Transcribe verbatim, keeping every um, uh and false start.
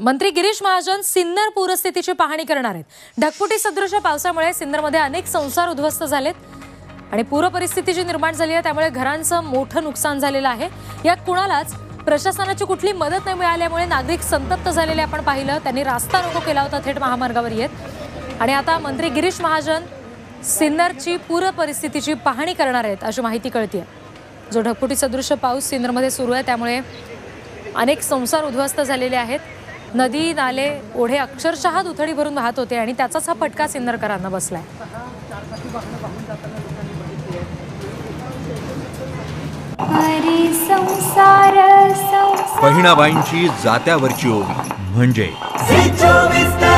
मंत्री गिरीश महाजन सिन्नर पूरस्थितीची पाहणी करणार आहेत। ढगफुटी सदृश पावसामुळे सिन्नरमध्ये अनेक संसार उद्ध्वस्त झालेत आणि पूर परिस्थितीची निर्माण झाली आहे, त्यामुळे घरांचं मोठं नुकसान झालेलं आहे। यात कुणालाच प्रशासनाची कुठली मदत न मिळाल्यामुळे नागरिक संतप्त झालेले आपण पाहिलं। त्यांनी रास्ता रोको केला होता थेट महामार्गावर येत आणि आता मंत्री गिरीश महाजन सिन्नरची पूर परिस्थितीची पाहणी करणार आहेत अशी माहिती कळतेय। जो ढगफुटी सदृश पाऊस सिन्नरमध्ये सुरू आहे त्यामुळे अनेक संसार उद्ध्वस्त झालेले आहेत। नदी नाले ओढे अक्षरशः दुथडी भरून वाहत होते आणि त्याचाच हा फटका सिन्नरकरांना बसलाय। बहिणाबाईंची जात्यावरची ओवी म्हणजे